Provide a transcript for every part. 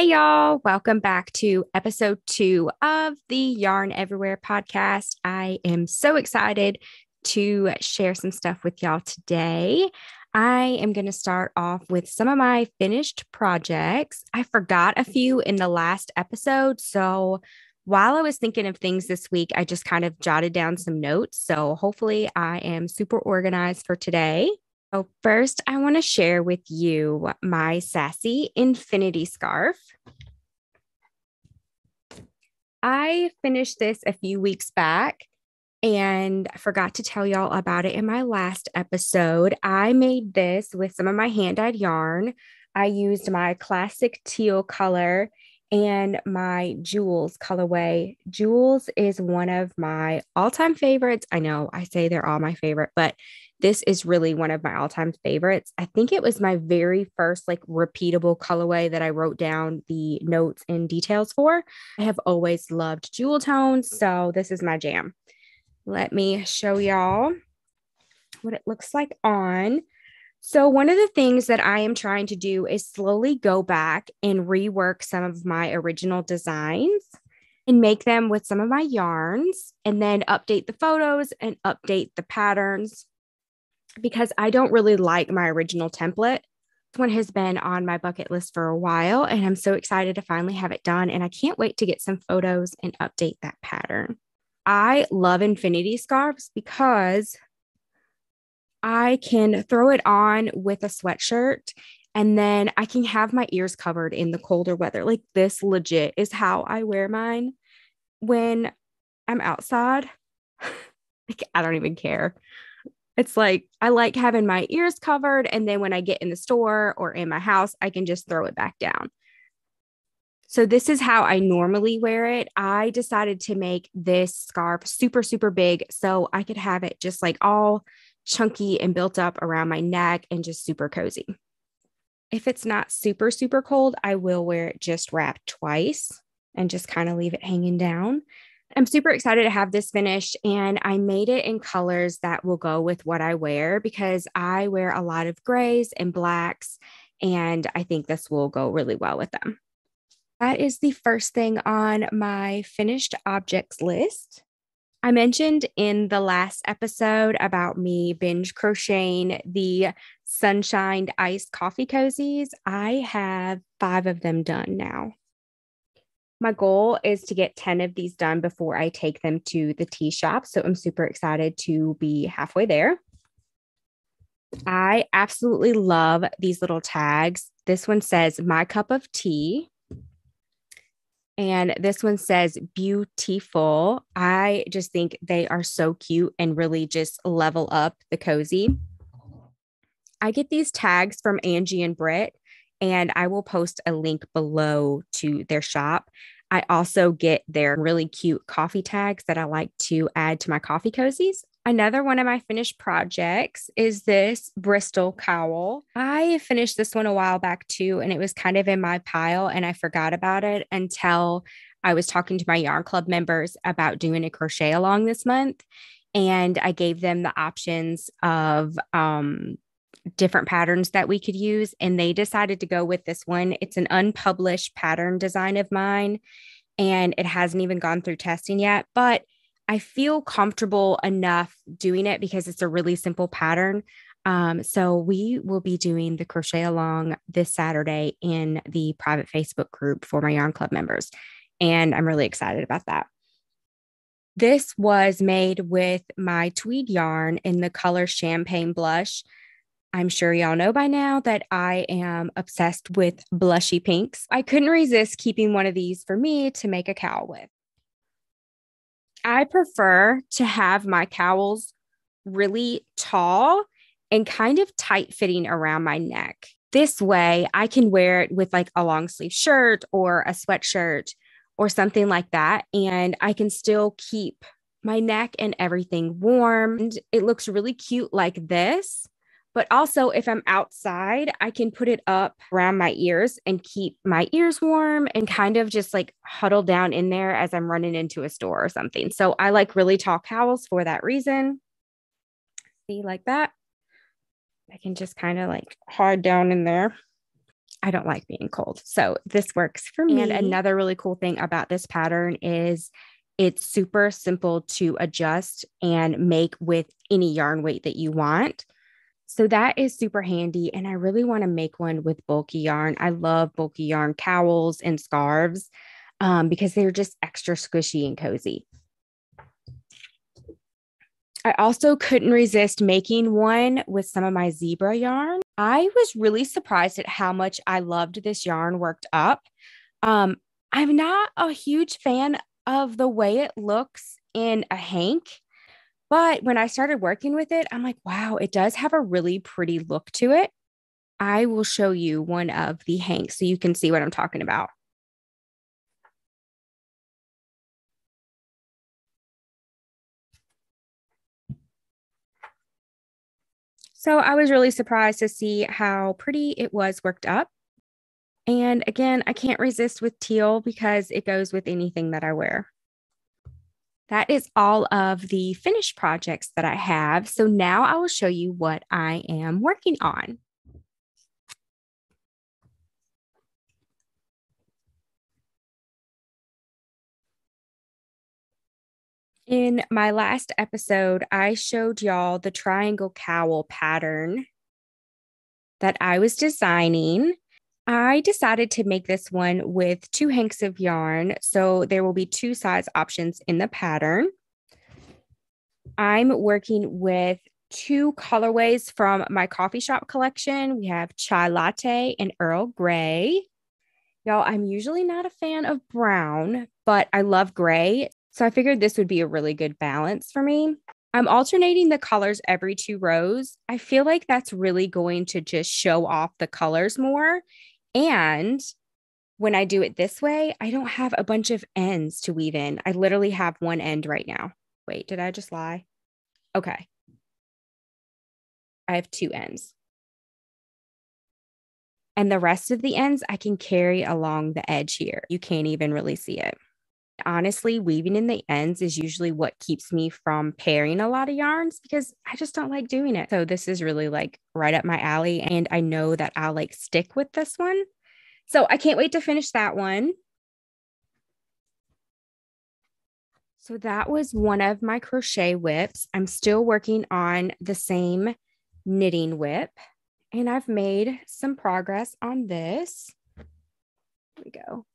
Hey y'all, welcome back to episode 2 of the Yarn Everywhere podcast. I am so excited to share some stuff with y'all today. I am going to start off with some of my finished projects. I forgot a few in the last episode, so while I was thinking of things this week, I just kind of jotted down some notes, so hopefully I am super organized for today. So first, I want to share with you my Sassy Infinity Scarf. I finished this a few weeks back, and I forgot to tell y'all about it in my last episode. I made this with some of my hand-dyed yarn. I used my classic teal color and my Jewels colorway. Jewels is one of my all-time favorites. I know I say they're all my favorite, but this is really one of my all-time favorites. I think it was my very first repeatable colorway that I wrote down the notes and details for. I have always loved jewel tones, so this is my jam. Let me show y'all what it looks like on. So one of the things that I am trying to do is slowly go back and rework some of my original designs and make them with some of my yarns, and then update the photos and update the patterns, because I don't really like my original template. This one has been on my bucket list for a while, and I'm so excited to finally have it done, and I can't wait to get some photos and update that pattern. I love infinity scarves because I can throw it on with a sweatshirt, and then I can have my ears covered in the colder weather. Like, this legit is how I wear mine when I'm outside. I don't even care. It's like, I like having my ears covered, and then when I get in the store or in my house, I can just throw it back down. So this is how I normally wear it. I decided to make this scarf super, super big so I could have it just all chunky and built up around my neck and just super cozy. If it's not super, super cold, I will wear it just wrapped twice and just kind of leave it hanging down. I'm super excited to have this finished, and I made it in colors that will go with what I wear, because I wear a lot of grays and blacks, and I think this will go really well with them. That is the first thing on my finished objects list. I mentioned in the last episode about me binge crocheting the Sunshined Iced Coffee Cozies. I have 5 of them done now. My goal is to get 10 of these done before I take them to the tea shop, so I'm super excited to be halfway there. I absolutely love these little tags. This one says, "My Cup of Tea," and this one says, "Beautiful." I just think they are so cute and really just level up the cozy. I get these tags from Angie and Britt, and I will post a link below to their shop. I also get their really cute coffee tags that I like to add to my coffee cozies. Another one of my finished projects is this Bristol Cowl. I finished this one a while back too, and it was kind of in my pile, and I forgot about it until I was talking to my yarn club members about doing a crochet along this month. And I gave them the options of, different patterns that we could use, and they decided to go with this one. It's an unpublished pattern design of mine, and it hasn't even gone through testing yet, but I feel comfortable enough doing it because it's a really simple pattern. So we will be doing the crochet along this Saturday in the private Facebook group for my Yarn Club members, and I'm really excited about that. This was made with my tweed yarn in the color Champagne Blush. I'm sure y'all know by now that I am obsessed with blushy pinks. I couldn't resist keeping one of these for me to make a cowl with. I prefer to have my cowls really tall and kind of tight fitting around my neck. This way I can wear it with a long sleeve shirt or a sweatshirt or something like that, and I can still keep my neck and everything warm. And it looks really cute like this. But also, if I'm outside, I can put it up around my ears and keep my ears warm and kind of just huddle down in there as I'm running into a store or something. So I like really tall cowls for that reason. See, like that. I can just kind of hard down in there. I don't like being cold. So this works for me. And another really cool thing about this pattern is it's super simple to adjust and make with any yarn weight that you want. So that is super handy. And I really want to make one with bulky yarn. I love bulky yarn cowls and scarves because they're just extra squishy and cozy. I also couldn't resist making one with some of my zebra yarn. I was really surprised at how much I loved this yarn worked up. I'm not a huge fan of the way it looks in a hank, but when I started working with it, I'm like, wow, it does have a really pretty look to it. I will show you one of the hanks so you can see what I'm talking about. So I was really surprised to see how pretty it was worked up. And again, I can't resist with teal because it goes with anything that I wear. That is all of the finished projects that I have. So now I will show you what I am working on. In my last episode, I showed y'all the triangle cowl pattern that I was designing. I decided to make this one with two hanks of yarn, so there will be two size options in the pattern. I'm working with two colorways from my coffee shop collection. We have Chai Latte and Earl Grey. Y'all, I'm usually not a fan of brown, but I love gray. So I figured this would be a really good balance for me. I'm alternating the colors every two rows. I feel like that's really going to just show off the colors more. And when I do it this way, I don't have a bunch of ends to weave in. I literally have one end right now. Wait, did I just lie? Okay. I have two ends. And the rest of the ends I can carry along the edge here. You can't even really see it. Honestly, weaving in the ends is usually what keeps me from pairing a lot of yarns because I just don't like doing it. So this is really like right up my alley, and I know that I'll like stick with this one. So I can't wait to finish that one. So that was one of my crochet whips. I'm still working on the same knitting whip, and I've made some progress on this. There we go.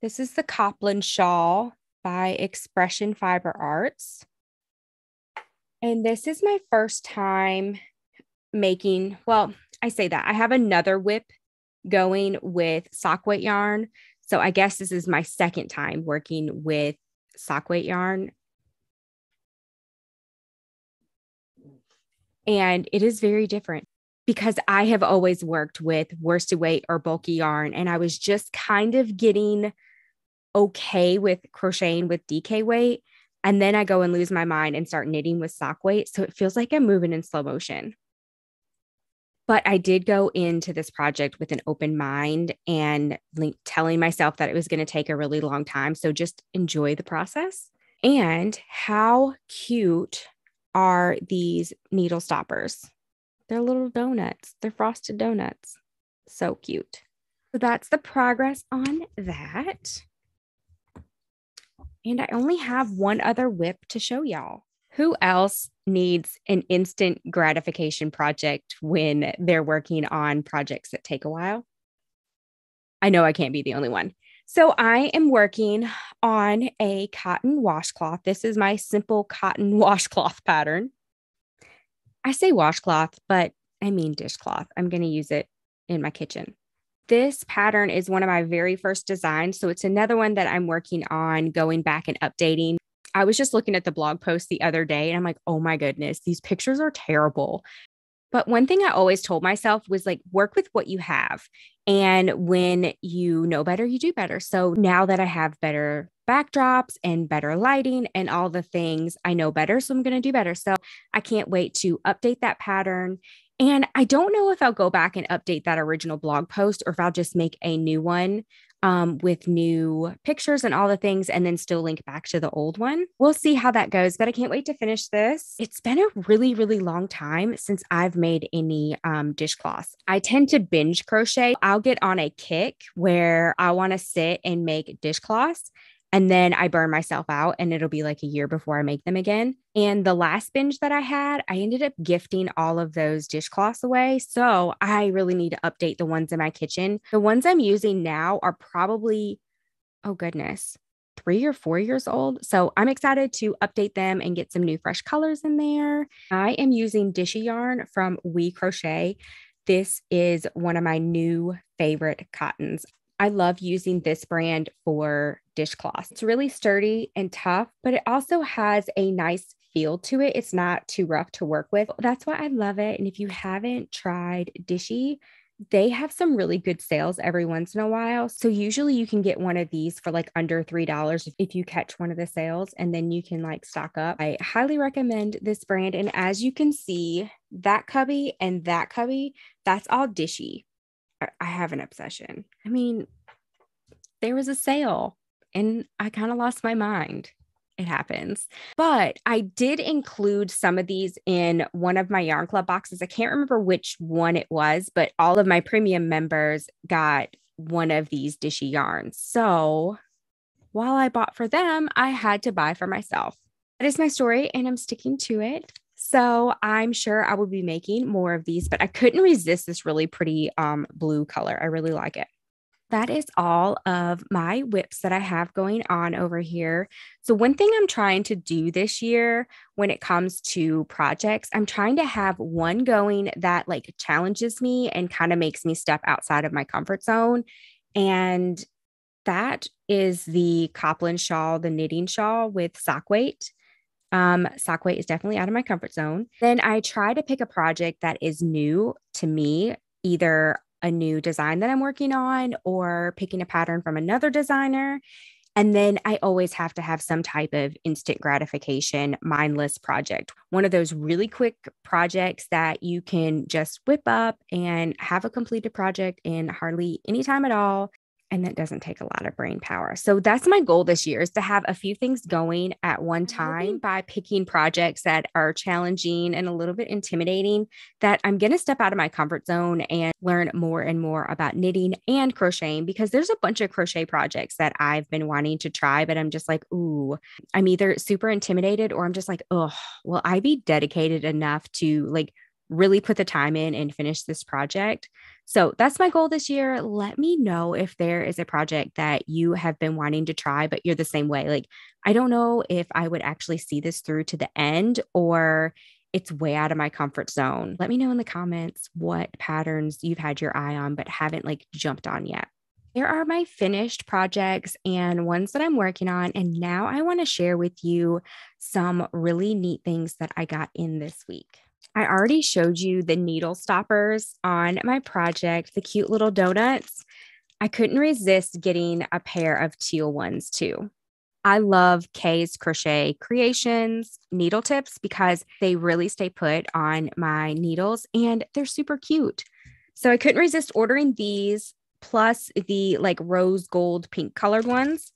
This is the Copland Shawl by Expression Fiber Arts. And this is my first time making, well, I say that I have another whip going with sock weight yarn. So I guess this is my second time working with sock weight yarn. And it is very different, because I have always worked with worsted weight or bulky yarn, and I was just kind of getting okay with crocheting with DK weight, and then I go and lose my mind and start knitting with sock weight, so it feels like I'm moving in slow motion. But I did go into this project with an open mind and telling myself that it was going to take a really long time, so just enjoy the process. And how cute are these needle stoppers? They're little donuts. They're frosted donuts. So cute. So that's the progress on that. And I only have one other whip to show y'all. Who else needs an instant gratification project when they're working on projects that take a while? I know I can't be the only one. So I am working on a cotton washcloth. This is my simple cotton washcloth pattern. I say washcloth, but I mean dishcloth. I'm going to use it in my kitchen. This pattern is one of my very first designs, so it's another one that I'm working on going back and updating. I was just looking at the blog post the other day, and I'm like, oh my goodness, these pictures are terrible. But one thing I always told myself was like, work with what you have. And when you know better, you do better. So now that I have better backdrops and better lighting and all the things, I know better. So I'm going to do better. So I can't wait to update that pattern And I don't know if I'll go back and update that original blog post or if I'll just make a new one with new pictures and all the things, and then still link back to the old one. We'll see how that goes, but I can't wait to finish this. It's been a really, really long time since I've made any dishcloths. I tend to binge crochet. I'll get on a kick where I want to sit and make dishcloths, and then I burn myself out and it'll be like a year before I make them again. And the last binge that I had, I ended up gifting all of those dishcloths away. So I really need to update the ones in my kitchen. The ones I'm using now are probably, oh goodness, 3 or 4 years old. So I'm excited to update them and get some new fresh colors in there. I am using Dishy Yarn from We Crochet. This is one of my new favorite cottons. I love using this brand for dishcloths. It's really sturdy and tough, but it also has a nice feel to it. It's not too rough to work with. That's why I love it. And if you haven't tried Dishy, they have some really good sales every once in a while. So usually you can get one of these for like under $3 if you catch one of the sales, and then you can like stock up. I highly recommend this brand. And as you can see, that cubby and that cubby, that's all Dishy. I have an obsession. I mean, there was a sale and I kind of lost my mind. It happens. But I did include some of these in one of my Yarn Club boxes. I can't remember which one it was, but all of my premium members got one of these Dishy yarns. So while I bought for them, I had to buy for myself. That is my story and I'm sticking to it. So I'm sure I will be making more of these, but I couldn't resist this really pretty blue color. I really like it. That is all of my whips that I have going on over here. So one thing I'm trying to do this year when it comes to projects, I'm trying to have one going that like challenges me and kind of makes me step outside of my comfort zone. And that is the Copland Shawl, the knitting shawl with sock weight. Sock weight is definitely out of my comfort zone. Then I try to pick a project that is new to me, either a new design that I'm working on or picking a pattern from another designer. And then I always have to have some type of instant gratification, mindless project. One of those really quick projects that you can just whip up and have a completed project in hardly any time at all. And that doesn't take a lot of brain power. So that's my goal this year, is to have a few things going at one time by picking projects that are challenging and a little bit intimidating, that I'm going to step out of my comfort zone and learn more and more about knitting and crocheting, because there's a bunch of crochet projects that I've been wanting to try, but I'm just like, ooh, I'm either super intimidated or I'm just like, oh, will I be dedicated enough to like really put the time in and finish this project? So that's my goal this year. Let me know if there is a project that you have been wanting to try, but you're the same way. Like, I don't know if I would actually see this through to the end, or it's way out of my comfort zone. Let me know in the comments what patterns you've had your eye on, but haven't like jumped on yet. Here are my finished projects and ones that I'm working on. And now I want to share with you some really neat things that I got in this week. I already showed you the needle stoppers on my project, the cute little donuts. I couldn't resist getting a pair of teal ones too. I love Kay's Crochet Creations needle tips because they really stay put on my needles and they're super cute. So I couldn't resist ordering these, plus the like rose gold pink colored ones.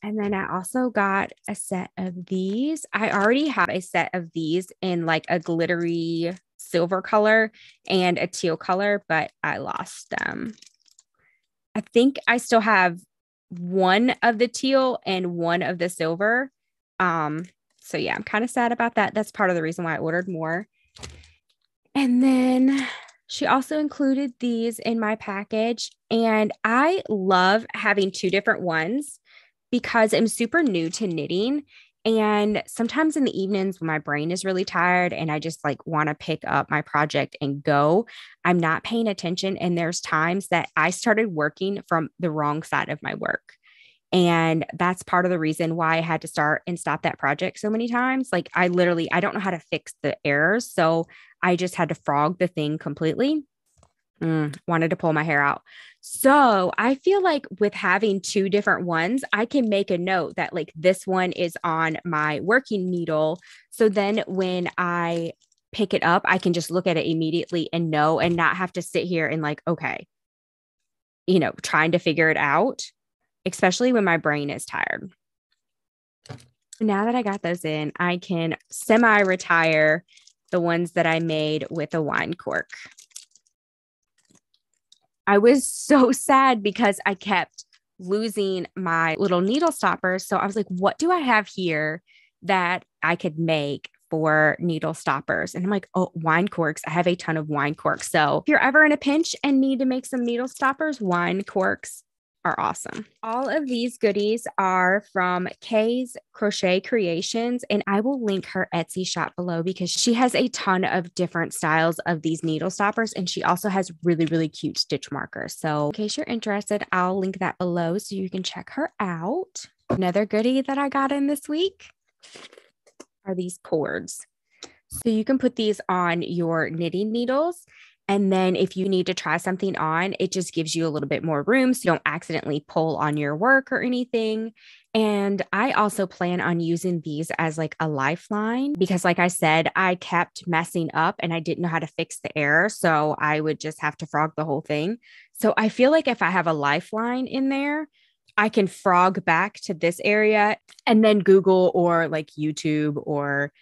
And then I also got a set of these. I already have a set of these in like a glittery silver color and a teal color, but I lost them. I think I still have one of the teal and one of the silver. So yeah, I'm kind of sad about that. That's part of the reason why I ordered more. And then she also included these in my package. And I love having two different ones, because I'm super new to knitting. And sometimes in the evenings when my brain is really tired and I just like want to pick up my project and go, I'm not paying attention. And there's times that I started working from the wrong side of my work. And that's part of the reason why I had to start and stop that project so many times. Like I don't know how to fix the errors. So I just had to frog the thing completely. Wanted to pull my hair out. So I feel like with having two different ones, I can make a note that like this one is on my working needle. So then when I pick it up, I can just look at it immediately and know, and not have to sit here and like, okay, you know, trying to figure it out, especially when my brain is tired. Now that I got those in, I can semi-retire the ones that I made with a wine cork. I was so sad because I kept losing my little needle stoppers. So I was like, what do I have here that I could make for needle stoppers? And I'm like, oh, wine corks. I have a ton of wine corks. So if you're ever in a pinch and need to make some needle stoppers, wine corks are awesome. All of these goodies are from Kay's Crochet Creations, and I will link her Etsy shop below because she has a ton of different styles of these needle stoppers, and she also has really, really cute stitch markers. So in case you're interested, I'll link that below so you can check her out. Another goodie that I got in this week are these cords. So you can put these on your knitting needles, and then if you need to try something on, it just gives you a little bit more room so you don't accidentally pull on your work or anything. And I also plan on using these as like a lifeline because, like I said, I kept messing up and I didn't know how to fix the error. So I would just have to frog the whole thing. So I feel like if I have a lifeline in there, I can frog back to this area and then Google or like YouTube or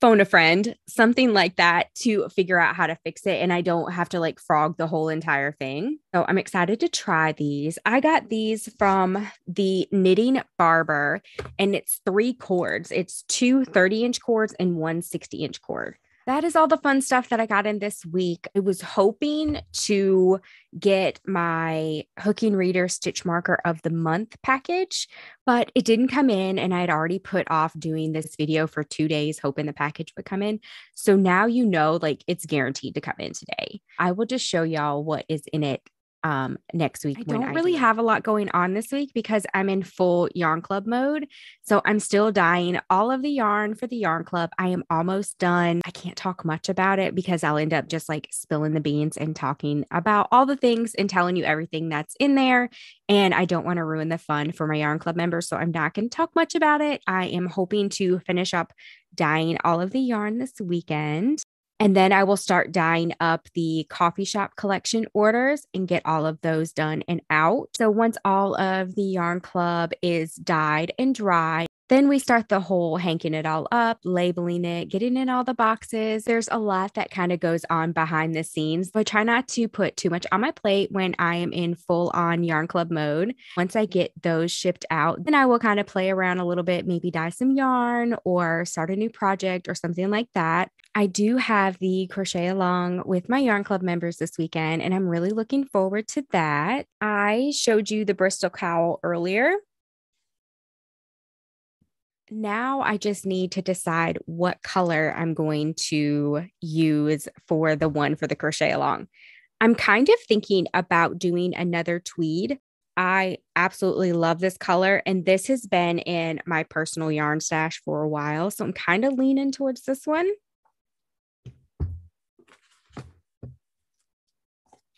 phone a friend, something like that, to figure out how to fix it. And I don't have to like frog the whole entire thing. So I'm excited to try these. I got these from the Knitting Barber, and it's 3 cords. It's 2 30-inch cords and 1 60-inch cord. That is all the fun stuff that I got in this week. I was hoping to get my Hooking Reader Stitch Marker of the Month package, but it didn't come in, and I had already put off doing this video for 2 days, hoping the package would come in. So now you know, like, it's guaranteed to come in today. I will just show y'all what is in it next week. I don't really have a lot going on this week because I'm in full yarn club mode. So I'm still dyeing all of the yarn for the yarn club. I am almost done. I can't talk much about it because I'll end up just like spilling the beans and talking about all the things and telling you everything that's in there. And I don't want to ruin the fun for my yarn club members. So I'm not going to talk much about it. I am hoping to finish up dyeing all of the yarn this weekend. And then I will start dyeing up the coffee shop collection orders and get all of those done and out. So once all of the yarn club is dyed and dry, then we start the whole hanking it all up, labeling it, getting in all the boxes. There's a lot that kind of goes on behind the scenes, but I try not to put too much on my plate when I am in full on yarn club mode. Once I get those shipped out, then I will kind of play around a little bit, maybe dye some yarn or start a new project or something like that. I do have the crochet along with my yarn club members this weekend, and I'm really looking forward to that. I showed you the Bristol Cowl earlier. Now I just need to decide what color I'm going to use for the one for the crochet along. I'm kind of thinking about doing another tweed. I absolutely love this color, and this has been in my personal yarn stash for a while. So I'm kind of leaning towards this one.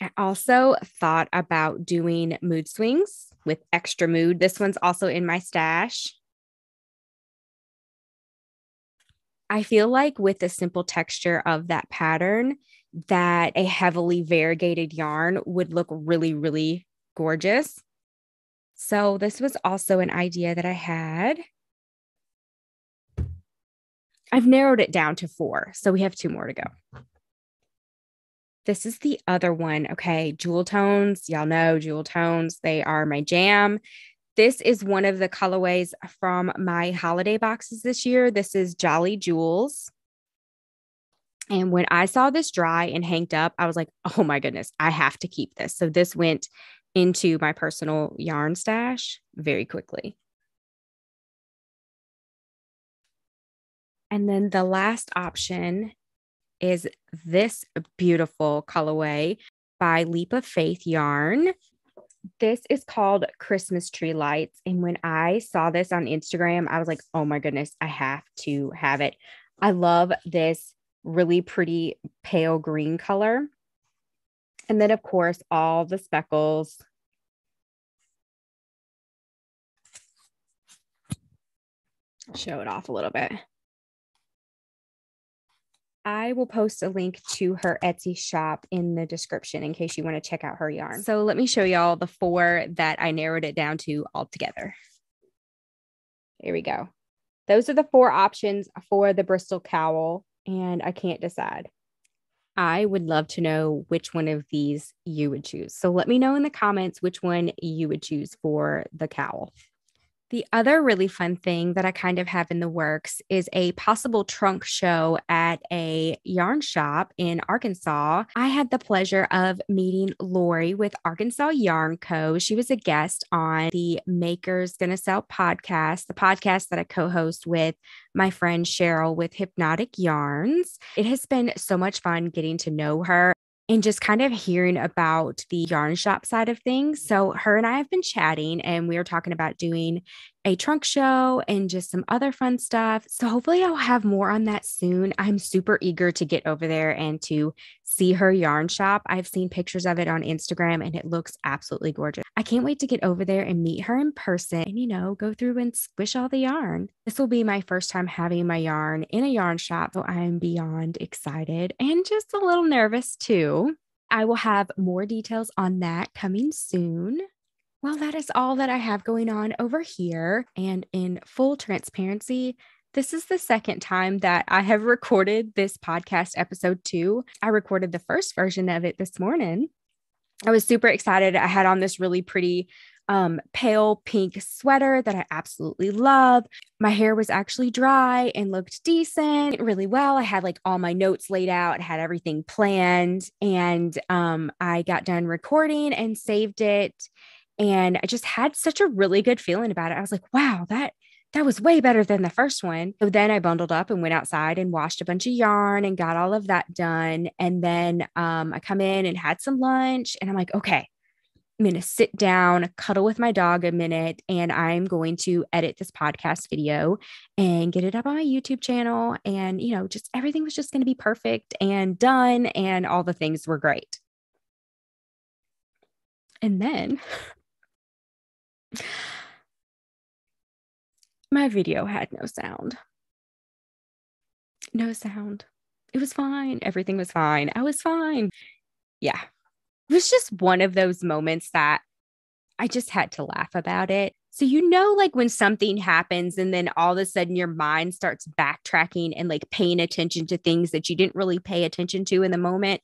I also thought about doing mood swings with extra mood. This one's also in my stash. I feel like with the simple texture of that pattern, that a heavily variegated yarn would look really, really gorgeous. So this was also an idea that I had. I've narrowed it down to 4, so we have 2 more to go. This is the other one. Okay, jewel tones. Y'all know jewel tones. They are my jam. This is one of the colorways from my holiday boxes this year. This is Jolly Jewels. And when I saw this dry and hanged up, I was like, oh my goodness, I have to keep this. So this went into my personal yarn stash very quickly. And then the last option is this beautiful colorway by Leap of Faith Yarn. This is called Christmas Tree Lights. And when I saw this on Instagram, I was like, oh my goodness, I have to have it. I love this really pretty pale green color. And then, of course, all the speckles. Show it off a little bit. I will post a link to her Etsy shop in the description in case you want to check out her yarn. So let me show y'all the four that I narrowed it down to all together. Here we go. Those are the four options for the Bristol Cowl, and I can't decide. I would love to know which one of these you would choose. So let me know in the comments which one you would choose for the cowl. The other really fun thing that I kind of have in the works is a possible trunk show at a yarn shop in Arkansas. I had the pleasure of meeting Lori with Arkansas Yarn Co. She was a guest on the Makers Gonna Sell podcast, the podcast that I co-host with my friend Cheryl with Hypnotic Yarns. It has been so much fun getting to know her and just kind of hearing about the yarn shop side of things. So her and I have been chatting, and we were talking about doing a trunk show and just some other fun stuff. So hopefully I'll have more on that soon. I'm super eager to get over there and to see her yarn shop. I've seen pictures of it on Instagram, and it looks absolutely gorgeous. I can't wait to get over there and meet her in person and, you know, go through and squish all the yarn. This will be my first time having my yarn in a yarn shop, so I'm beyond excited and just a little nervous too. I will have more details on that coming soon. Well, that is all that I have going on over here. And in full transparency, this is the second time that I have recorded this podcast episode too. I recorded the first version of it this morning. I was super excited. I had on this really pretty pale pink sweater that I absolutely love. My hair was actually dry and looked decent really well. I had like all my notes laid out, had everything planned, and I got done recording and saved it. And I just had such a really good feeling about it. I was like, wow, that was way better than the first one. So then I bundled up and went outside and washed a bunch of yarn and got all of that done. And then I come in and had some lunch, and I'm like, okay, I'm going to sit down, cuddle with my dog a minute, and I'm going to edit this podcast video and get it up on my YouTube channel. And, you know, just everything was just going to be perfect and done, and all the things were great. And then my video had no sound. No sound. It was fine. Everything was fine. I was fine. Yeah. It was just one of those moments that I just had to laugh about it. So, you know, like when something happens and then all of a sudden your mind starts backtracking and like paying attention to things that you didn't really pay attention to in the moment,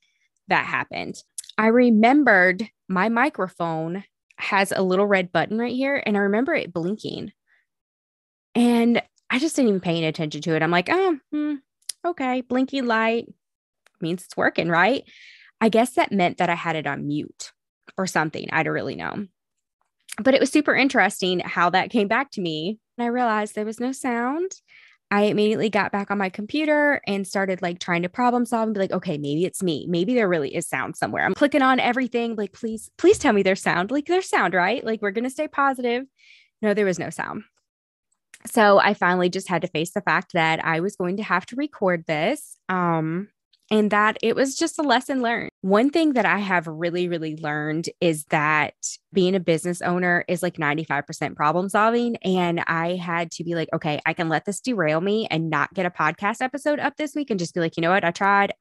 that happened. I remembered my microphone has a little red button right here, and I remember it blinking, and I just didn't even pay any attention to it. I'm like, oh, okay. Blinky light means it's working, right? I guess that meant that I had it on mute or something. I don't really know. But it was super interesting how that came back to me. And I realized there was no sound. I immediately got back on my computer and started like trying to problem solve and be like, okay, maybe it's me. Maybe there really is sound somewhere. I'm clicking on everything. Like, please tell me there's sound. Like there's sound, right? Like we're going to stay positive. No, there was no sound. So I finally just had to face the fact that I was going to have to record this. And that it was just a lesson learned. One thing that I have really, really learned is that being a business owner is like 95% problem solving. And I had to be like, okay, I can let this derail me and not get a podcast episode up this week and just be like, you know what? I tried,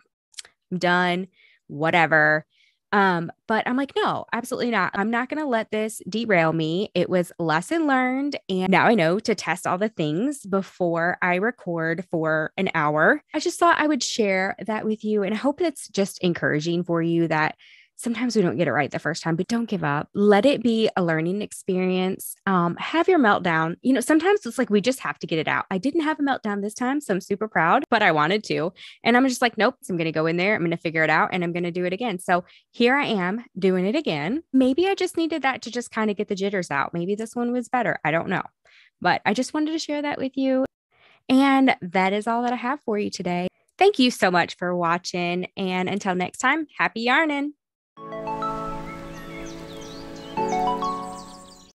I'm done, whatever. But I'm like, no, absolutely not. I'm not going to let this derail me. It was lesson learned. And now I know to test all the things before I record for an hour. I just thought I would share that with you. And I hope that's just encouraging for you that sometimes we don't get it right the first time, but don't give up. Let it be a learning experience. Have your meltdown. You know, sometimes it's like, we just have to get it out. I didn't have a meltdown this time, so I'm super proud, but I wanted to. And I'm just like, nope, I'm going to go in there. I'm going to figure it out, and I'm going to do it again. So here I am doing it again. Maybe I just needed that to just kind of get the jitters out. Maybe this one was better. I don't know, but I just wanted to share that with you. And that is all that I have for you today. Thank you so much for watching. And until next time, happy yarning.